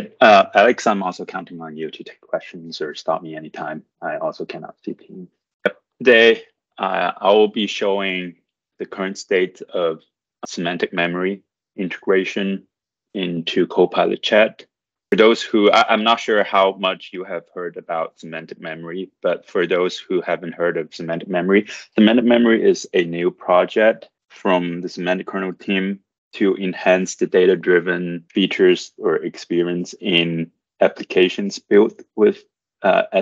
right, Alex, I'm also counting on you to take questions or stop me anytime. I also cannot see Ping. Today, I will be showing the current state of semantic memory integration into Copilot chat. For those who, I'm not sure how much you have heard about semantic memory, but for those who haven't heard of semantic memory is a new project from the Semantic Kernel team to enhance the data-driven features or experience in applications built with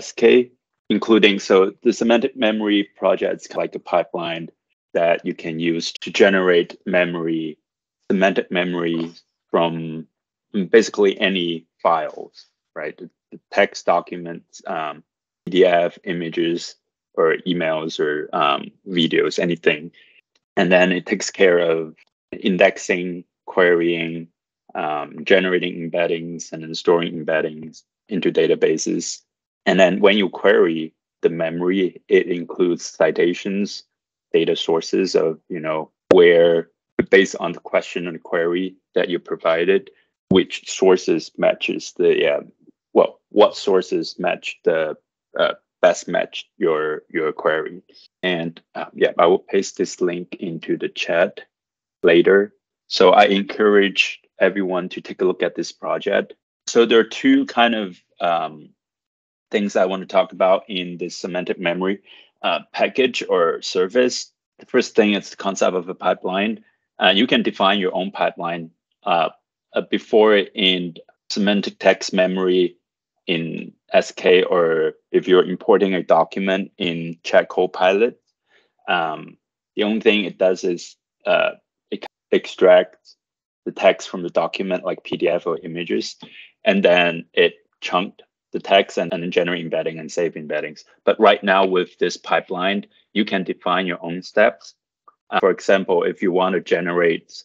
SK, including, so the semantic memory project's kind of like a pipeline that you can use to generate memory, semantic memory from basically any files, right? The text documents, PDF, images, or emails, or videos, anything. And then it takes care of indexing, querying, generating embeddings, and then storing embeddings into databases. And then when you query the memory, it includes citations, data sources of, you know, where, based on the question and query that you provided, which sources matches the, well, what sources match the best match your query. And yeah, I will paste this link into the chat later. So I encourage everyone to take a look at this project. So there are two kind of things I want to talk about in this semantic memory package or service. The first thing is the concept of a pipeline. You can define your own pipeline before in semantic text memory in SK, or if you're importing a document in Chat Copilot, the only thing it does is it extracts the text from the document like PDF or images, and then it chunked the text and then generate embedding and save embeddings. But right now with this pipeline, you can define your own steps. For example, if you want to generate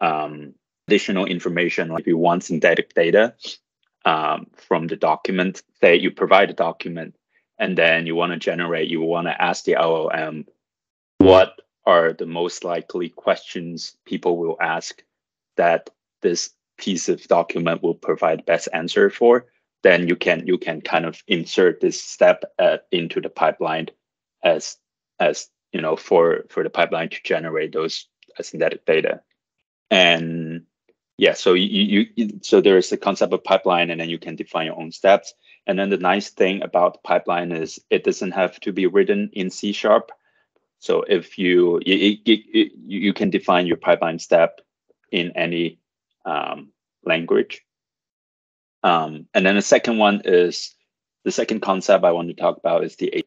additional information, like if you want synthetic data from the document, say you provide a document and then you want to generate, you want to ask the LLM, what are the most likely questions people will ask that this piece of document will provide best answer for, then you can kind of insert this step into the pipeline as you know, for the pipeline to generate those synthetic data. And yeah, so so there is the concept of pipeline, and then you can define your own steps. And then the nice thing about the pipeline is it doesn't have to be written in C#. So if you can define your pipeline step in any language. And then the second one is, the second concept I want to talk about is the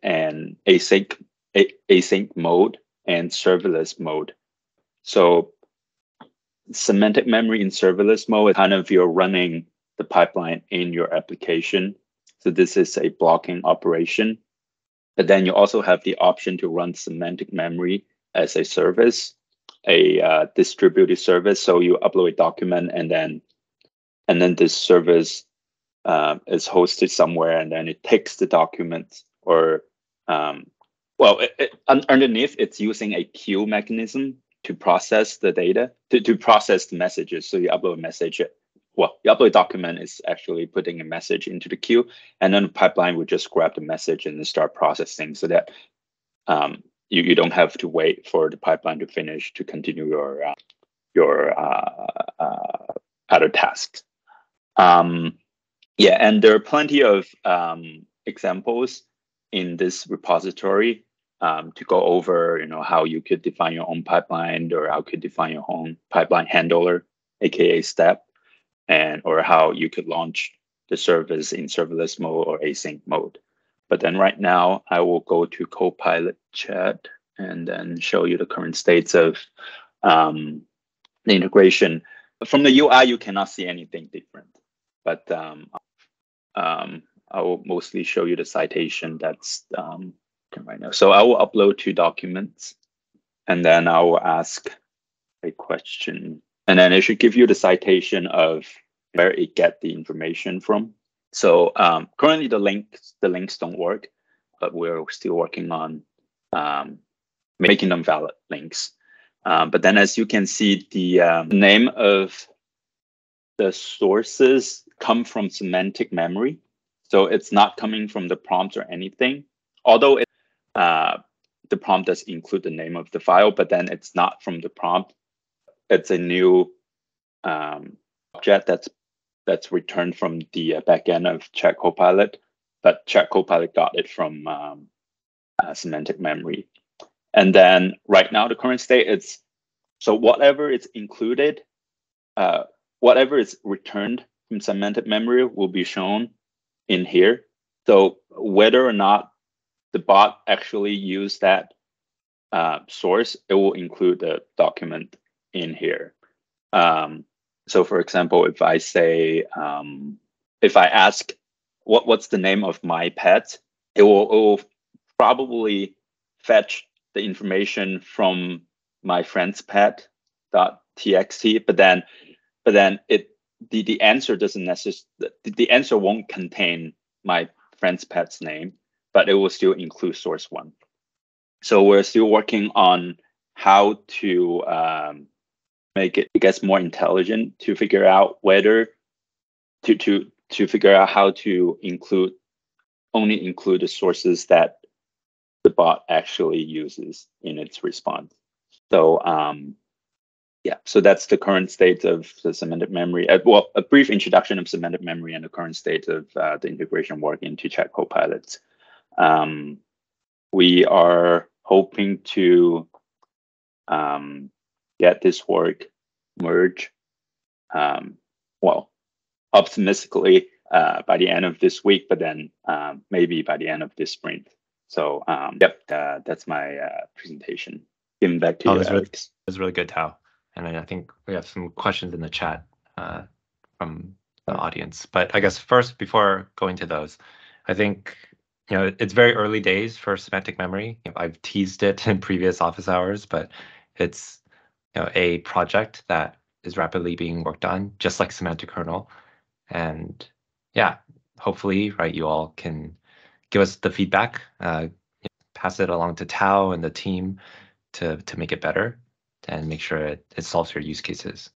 async mode and serverless mode. So semantic memory in serverless mode is kind of you're running the pipeline in your application. So this is a blocking operation. But then you also have the option to run semantic memory as a service, a distributed service. So you upload a document, and then this service is hosted somewhere, and then it takes the document, or well, underneath it's using a queue mechanism to process the data, to process the messages. So you upload a message, well, you upload a document, is actually putting a message into the queue, and then the pipeline would just grab the message and then start processing, so that you don't have to wait for the pipeline to finish to continue your other tasks. Yeah, and there are plenty of examples in this repository to go over, you know, how you could define your own pipeline, or how you could define your own pipeline handler, aka step, and or how you could launch the service in serverless mode or async mode. But then right now I will go to Copilot chat and then show you the current states of the integration. From the UI, you cannot see anything different, but I will mostly show you the citation that's right now. So I will upload two documents, and then I will ask a question, and then it should give you the citation of where it get the information from. So currently the links don't work, but we're still working on making them valid links. But then as you can see, the name of the sources come from semantic memory. So it's not coming from the prompt or anything, although it, the prompt does include the name of the file, but then it's not from the prompt. It's a new object that's returned from the backend of Chat Copilot, but Chat Copilot got it from semantic memory. And then right now, the current state is, so whatever is included, whatever is returned from semantic memory will be shown in here. So whether or not the bot actually used that source, it will include the document in here. So for example, if I say, if I ask, what's the name of my pet? It will probably fetch the information from my friend's pet.txt, but then the answer doesn't necessarily, the answer won't contain my friend's pet's name, but it will still include source one. So we're still working on how to make it, I guess, more intelligent to figure out whether to figure out how to only include the sources that the bot actually uses in its response. So yeah, so that's the current state of the semantic memory. Well, a brief introduction of semantic memory and the current state of the integration work into Chat Copilot. We are hoping to get this work merged, well, optimistically by the end of this week, but then maybe by the end of this sprint. So yep, that's my presentation. Giving back to you, Alex. That's really good, Tao. And I think we have some questions in the chat from the audience. But I guess first, before going to those, I think it's very early days for semantic memory. I've teased it in previous office hours, but it's a project that is rapidly being worked on, just like Semantic Kernel. And yeah, hopefully, right, you all can give us the feedback, pass it along to Tao and the team to make it better and make sure it solves your use cases.